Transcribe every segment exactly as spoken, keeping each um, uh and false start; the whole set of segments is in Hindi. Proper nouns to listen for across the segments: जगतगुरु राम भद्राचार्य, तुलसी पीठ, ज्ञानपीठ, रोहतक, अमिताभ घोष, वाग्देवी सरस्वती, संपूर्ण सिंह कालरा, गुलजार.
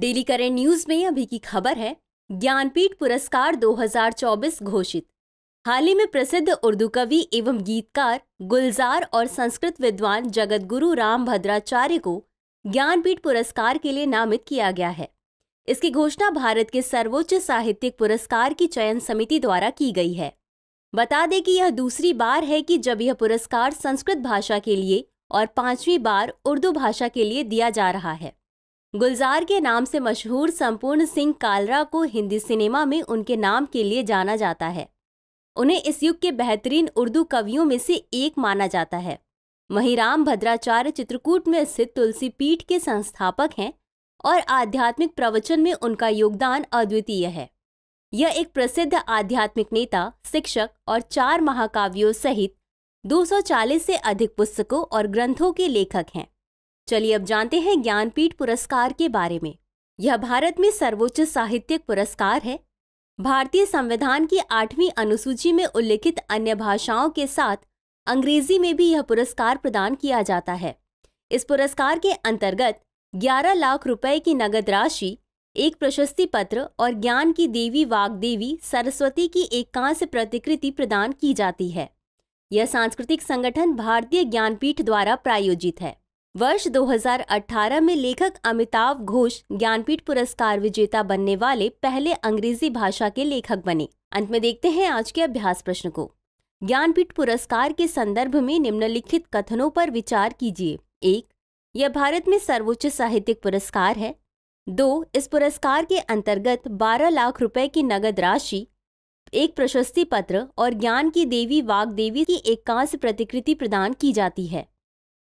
डेली करेंट न्यूज में अभी की खबर है ज्ञानपीठ पुरस्कार दो हज़ार चौबीस घोषित। हाल ही में प्रसिद्ध उर्दू कवि एवं गीतकार गुलजार और संस्कृत विद्वान जगतगुरु राम भद्राचार्य को ज्ञानपीठ पुरस्कार के लिए नामित किया गया है। इसकी घोषणा भारत के सर्वोच्च साहित्यिक पुरस्कार की चयन समिति द्वारा की गई है। बता दें कि यह दूसरी बार है कि जब यह पुरस्कार संस्कृत भाषा के लिए और पांचवी बार उर्दू भाषा के लिए दिया जा रहा है। गुलजार के नाम से मशहूर संपूर्ण सिंह कालरा को हिंदी सिनेमा में उनके नाम के लिए जाना जाता है। उन्हें इस युग के बेहतरीन उर्दू कवियों में से एक माना जाता है। वहीं राम भद्राचार्य चित्रकूट में स्थित तुलसी पीठ के संस्थापक हैं और आध्यात्मिक प्रवचन में उनका योगदान अद्वितीय है। यह एक प्रसिद्ध आध्यात्मिक नेता, शिक्षक और चार महाकाव्यों सहित दो सौ चालीस से अधिक पुस्तकों और ग्रंथों के लेखक हैं। चलिए अब जानते हैं ज्ञानपीठ पुरस्कार के बारे में। यह भारत में सर्वोच्च साहित्यिक पुरस्कार है। भारतीय संविधान की आठवीं अनुसूची में उल्लिखित अन्य भाषाओं के साथ अंग्रेजी में भी यह पुरस्कार प्रदान किया जाता है। इस पुरस्कार के अंतर्गत ग्यारह लाख रुपए की नगद राशि, एक प्रशस्ति पत्र और ज्ञान की देवी वाग्देवी सरस्वती की एक कांस्य प्रतिकृति प्रदान की जाती है। यह सांस्कृतिक संगठन भारतीय ज्ञानपीठ द्वारा प्रायोजित है। वर्ष दो हज़ार अठारह में लेखक अमिताभ घोष ज्ञानपीठ पुरस्कार विजेता बनने वाले पहले अंग्रेजी भाषा के लेखक बने। अंत में देखते हैं आज के अभ्यास प्रश्न को। ज्ञानपीठ पुरस्कार के संदर्भ में निम्नलिखित कथनों पर विचार कीजिए। एक, यह भारत में सर्वोच्च साहित्यिक पुरस्कार है। दो, इस पुरस्कार के अंतर्गत बारह लाख रुपए की नगद राशि, एक प्रशस्ति पत्र और ज्ञान की देवी वाग्देवी की एक कांस्य प्रतिकृति प्रदान की जाती है।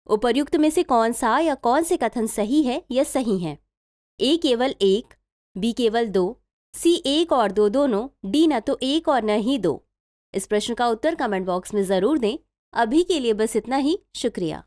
उपर्युक्त में से कौन सा या कौन से कथन सही है या सही है? ए केवल एक, बी केवल दो, सी एक और दो दोनों, डी न तो एक और न ही दो। इस प्रश्न का उत्तर कमेंट बॉक्स में जरूर दें। अभी के लिए बस इतना ही, शुक्रिया।